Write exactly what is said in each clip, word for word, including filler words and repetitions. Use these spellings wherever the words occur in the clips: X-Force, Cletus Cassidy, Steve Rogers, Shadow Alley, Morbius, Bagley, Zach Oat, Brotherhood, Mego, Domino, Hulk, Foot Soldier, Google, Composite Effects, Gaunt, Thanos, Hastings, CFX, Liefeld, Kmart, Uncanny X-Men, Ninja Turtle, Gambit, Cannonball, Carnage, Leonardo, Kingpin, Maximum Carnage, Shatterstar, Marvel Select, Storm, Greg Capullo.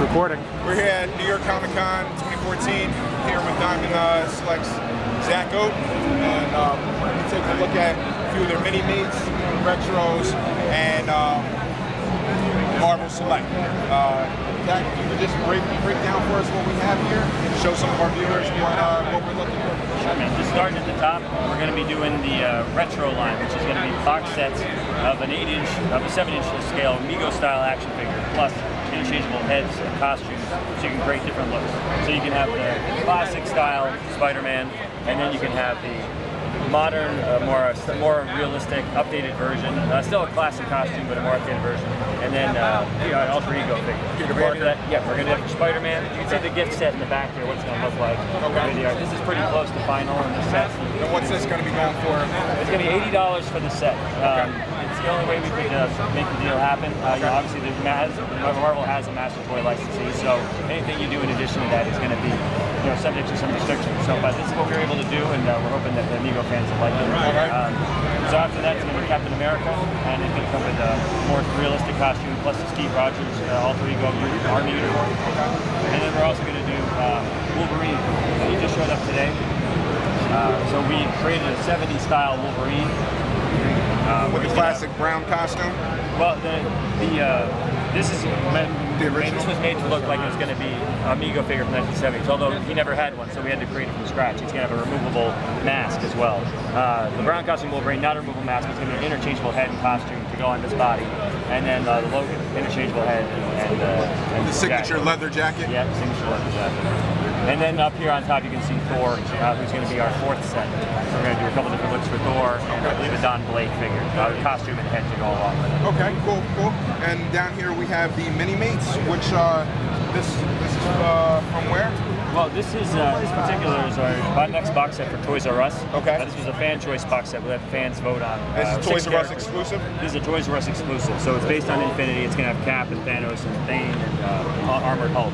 Recording. We're here at New York Comic Con twenty fourteen, here with Diamond uh, Select's Zach Oat, and um, we're going to take a look at a few of their mini-meets, retros, and um, Marvel Select. Uh, Zach, if you could just break, break down for us what we have here, and show some of our viewers what, uh, what we're looking for. I mean, just starting at the top, we're going to be doing the uh, retro line, which is going to be box sets of an eight inch, of a seven inch scale, Mego style action figure, plus interchangeable heads and costumes, so you can create different looks. So you can have the classic style Spider-Man, and then you can have the modern, uh, more uh, more realistic, updated version. Uh, still a classic costume, but a more updated version. And then uh, you know, an alter ego figure. That, yeah, we're gonna have Spider-Man. You can see the gift set in the back here. What's gonna look like? Okay. This is pretty close to final in the set. And what's this gonna be going for? It's gonna be eighty dollars for the set. Um, okay. The only way we could uh, make the deal happen, uh, you know, obviously the Maz, Marvel has a master toy licensee, so anything you do in addition to that is going to be, you know, subject to some restrictions. So, but this is what we were able to do, and uh, we're hoping that the Mego fans will like it. Um, so after that, it's going to be Captain America, and it's going to come with a more realistic costume, plus the Steve Rogers uh, alter ego army uniform. And then we're also going to do uh, Wolverine. He just showed up today, uh, so we created a seventies style Wolverine. Uh, With the classic brown costume? Well, the, the uh, this is meant, the original. This was made to look like it was going to be a Mego figure from the nineteen seventies, although he never had one, so we had to create it from scratch. It's going to have a removable mask as well. Uh, the brown costume Wolverine, not a removable mask, but it's going to be an interchangeable head and costume to go on this body. And then uh, the Logan, interchangeable head and, and, uh, and the signature jacket. leather jacket? Yeah, the signature leather jacket. And then up here on top you can see Thor, uh, who's going to be our fourth set. So we're going to do a couple different looks for Thor, and I believe a Don Blake figure, uh, costume and head to go along with it. Okay, cool, cool. And down here we have the Mini-Mates, which uh, this, this is uh, from where? Well, this is, uh, this particular is our next box set for Toys R Us. Okay. Uh, this was a fan choice box set. We let the fans vote on. Uh, this is Toys R Us exclusive? This is a Toys R Us exclusive. So it's based on Infinity. It's going to have Cap and Thanos and Thane and uh, Armored Hulk.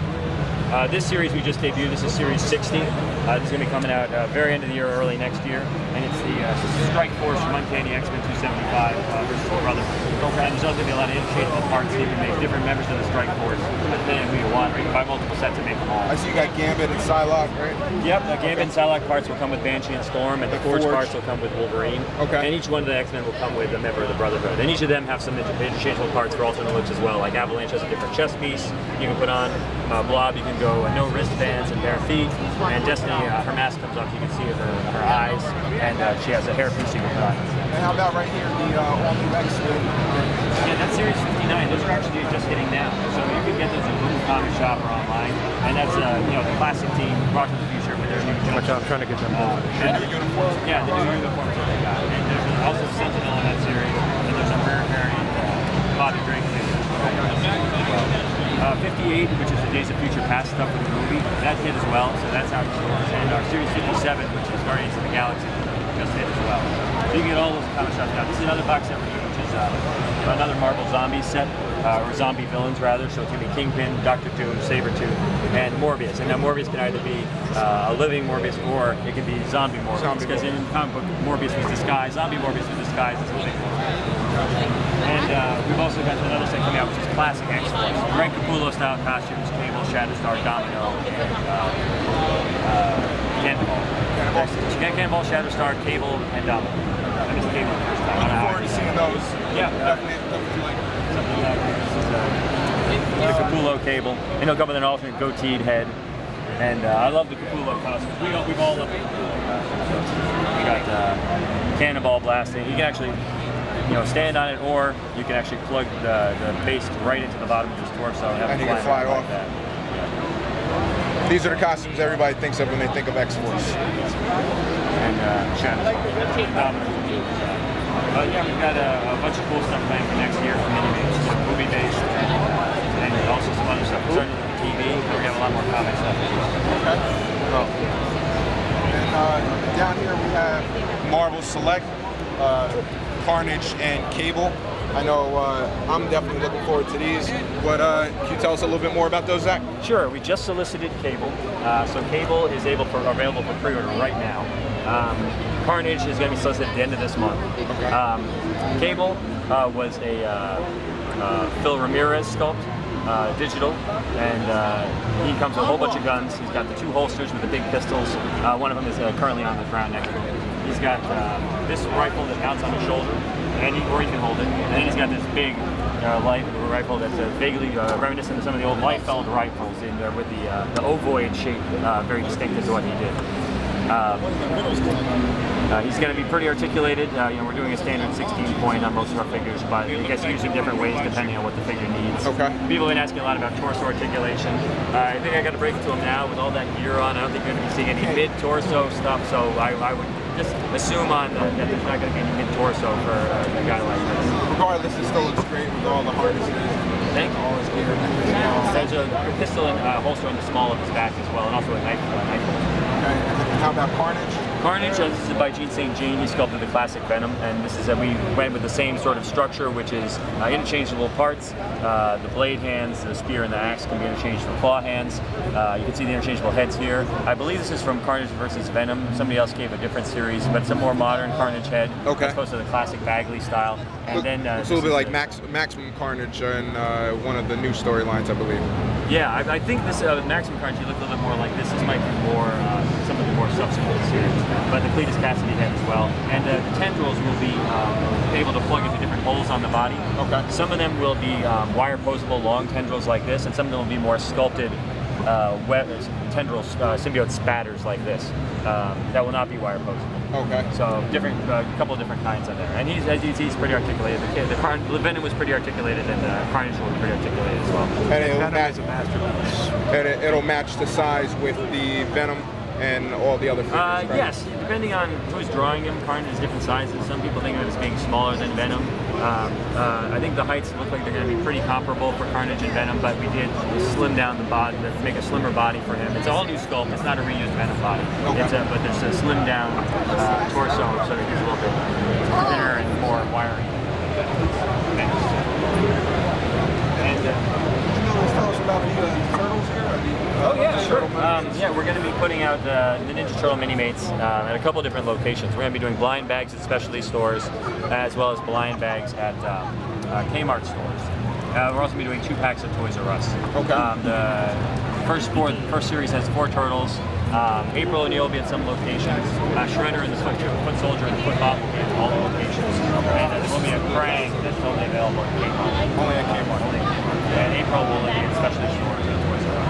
Uh, this series we just debuted, this is series sixty. Uh, this is going to be coming out uh, very end of the year, early next year. And it's the uh, Strike Force from Uncanny X-Men two seventy-five uh, versus Brotherhood. And there's also going to be a lot of interchangeable parts that you can make different members of the Strike Force, depending on who you want. You can buy multiple sets and make them all. I see you got Gambit and Psylocke, right? Yep, the Gambit and Psylocke parts will come with Banshee and Storm, and the, the Forge parts will come with Wolverine. Okay. And each one of the X-Men will come with a member of the Brotherhood. And each of them have some interchangeable parts for alternate looks as well. Like Avalanche has a different chest piece you can put on. Uh, Blob, you can go with no wristbands and bare feet, and Destiny, uh, her mask comes off, you can see her, her eyes, and uh, she has a hairpiece you can put on. And how about right here, the uh, all-new X-Men? Yeah, that's Series fifty-nine. Those are actually just hitting now. So you can get those at Google Comic Shop or online, and that's, uh, you know, the classic team, Rock of the Future, with their new uniforms. Watch out, I'm trying to get them all. Yeah, the new uniforms that they got. And there's also Sentinel in that series, and there's a rare variant, uh, Bobby Drake figure. Uh, fifty-eight, which is the Days of Future Past stuff in the movie, that hit as well, so that's out in stores. And our Series fifty-seven, which is Guardians of the Galaxy, just hit as well. So you can get all those comic shops now. This is another box set we do, which is uh, another Marvel Zombie set, uh, or Zombie Villains rather, so it's going to be Kingpin, Doctor Doom, Sabretooth, and Morbius. And now Morbius can either be uh, a living Morbius, or it can be Zombie Morbius, because in the comic book, Morbius was disguised, Zombie Morbius was disguised as living Morbius. And uh, we've also got another set coming out, which is classic X-Force. Greg Capullo style costumes, Cable, Shatterstar, Domino, and uh, uh, Cannonball. Cannonball. Cannonball, Shatterstar, Cable, and Domino. I missed Cable the first time. Looking forward to seeing those. Yeah. Uh, something like this. The Capullo Cable. And he'll come with an alternate goateed head. And uh, I love the Capullo costumes. We all, we've all loved the Capullo costumes. We got uh, Cannonball blasting. You can actually, you know, stand on it, or you can actually plug the, the base right into the bottom of his torso and have and it fly, fly off. Like that. Yeah. These are the costumes everybody thinks of when they think of X-Force. And uh, China. Um, but yeah, we've got a, a bunch of cool stuff planned for next year for mini-based, movie-based, and, and also some other stuff. We're starting to the T V, but we have a lot more comic stuff as well. Okay. Oh. And uh, down here we have Marvel Select. Uh, Carnage and Cable. I know uh, I'm definitely looking forward to these. But uh, can you tell us a little bit more about those, Zach? Sure. We just solicited Cable, uh, so Cable is able for available for pre-order right now. Um, Carnage is going to be solicited at the end of this month. Okay. Um, Cable uh, was a uh, uh, Phil Ramirez sculpt. uh, digital, and uh, he comes with a whole bunch of guns. He's got the two holsters with the big pistols. Uh, one of them is uh, currently on the ground next to him. He's got uh, this rifle that mounts on his shoulder, and he, or he can hold it. And then he's got this big uh, light rifle that's uh, vaguely uh, reminiscent of some of the old Liefeld rifles in there with the, uh, the ovoid shape, uh, very distinctive to what he did. Um, uh, he's going to be pretty articulated. Uh, you know, we're doing a standard sixteen point on most of our figures, but you guys use them different ways depending on what the figure needs. Okay. People have been asking a lot about torso articulation. Uh, I think I got to break it to him now with all that gear on. I don't think you're going to be seeing any mid torso stuff. So I, I would just assume on that, that there's not going to be any mid torso for uh, a guy like this. Regardless, it still looks great with all the harnesses. Thank you. All his gear. There's a pistol and uh, holster on the small of his back as well, and also a knife. A knife. Okay. How about Carnage? Carnage, uh, this is by Gene Saint Jean. He sculpted the classic Venom, and this is that uh, we went with the same sort of structure, which is uh, interchangeable parts. Uh, the blade hands, the spear, and the axe can be interchanged for claw hands. Uh, you can see the interchangeable heads here. I believe this is from Carnage versus Venom. Somebody else gave a different series, but it's a more modern Carnage head, okay, as opposed to the classic Bagley style. And Look, then uh, it's a little bit like the, Max, Maximum Carnage in uh, one of the new storylines, I believe. Yeah, I, I think this uh, Maximum Carnage you look a little bit more like this. This might be more uh, some of the more subsequent series, but the Cletus Cassidy head as well. And uh, the tendrils will be um, able to plug into different holes on the body. Okay. Some of them will be um, wire posable long tendrils like this, and some of them will be more sculpted uh, web tendrils, uh, symbiote spatters like this. Um, that will not be wire posable. Okay. So different, a uh, couple of different kinds on there, and he's, as you see, he's pretty articulated. The, the, Carn the Venom was pretty articulated, and uh, Carnage will be pretty articulated as well. And it'll Venom match a masterpiece. And it, it'll match the size with the Venom and all the other figures. Uh, right? Yes, depending on who's drawing him, Carnage is different sizes. Some people think of it as being smaller than Venom. Um, uh, I think the heights look like they're going to be pretty comparable for Carnage and Venom, but we did slim down the body, make a slimmer body for him. It's all new sculpt. It's not a reused Venom body. Okay. It's a, but there's a slim down uh, torso, so it gets a little bit thinner and more wiry. And, uh, tell us about the uh, turtles here? The, uh, oh yeah, sure. Um, yeah, we're going to be putting out uh, the Ninja Turtle Mini-Mates uh, at a couple different locations. We're going to be doing blind bags at specialty stores, as well as blind bags at um, uh, Kmart stores. Uh, we're also going to be doing two packs at Toys R Us. Okay. Um, the first four, the first series has four turtles. Um, April O'Neil will be at some locations. Uh, Shredder and the Foot Soldier and the Foot Bop will be at all the locations. And uh, there will be a Krang that's only available at Kmart. Only at Kmart. And April will be in specialty stores and Toys R Us.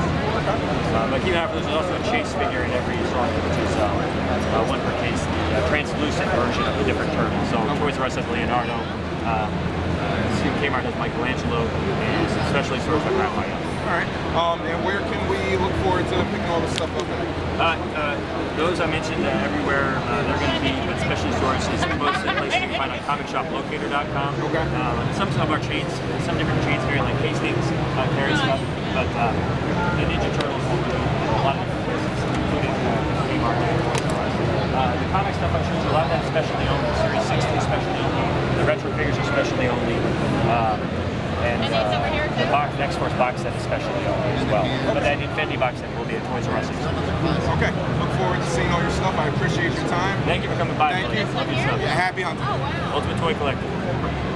Uh, but keep an eye out for this. There's also a Chase figure in every store, which is uh, uh, one per case, the uh, translucent version of the different turtles. So Toys R Us has Leonardo, um, uh, Kmart has Michelangelo, and specialty stores like Raphael. All right. Um, and where can we look forward to picking all this stuff up at? Uh, uh, those I mentioned uh, everywhere uh, they're going to be, but specialty stores is most of the places you can find on comic shop locator dot com. Okay. Uh, some of our chains, some different chains here like Hastings uh, carry stuff, but uh, the Ninja Turtles will be in a lot of different places, including uh, Kmart and Toys R Us. Uh, the comic stuff I choose, a lot of that specialty only, Series sixty specialty only, the retro figures are specialty only. Um, And uh, the box, the X-Force box set is specially only as well. But that Infinity box set will be at Toys R Us. Okay. Look forward to seeing all your stuff. I appreciate your time. Thank you for coming by. Thank you. Love your stuff. Yeah, happy hunting. Oh, wow. Ultimate Toy Collector.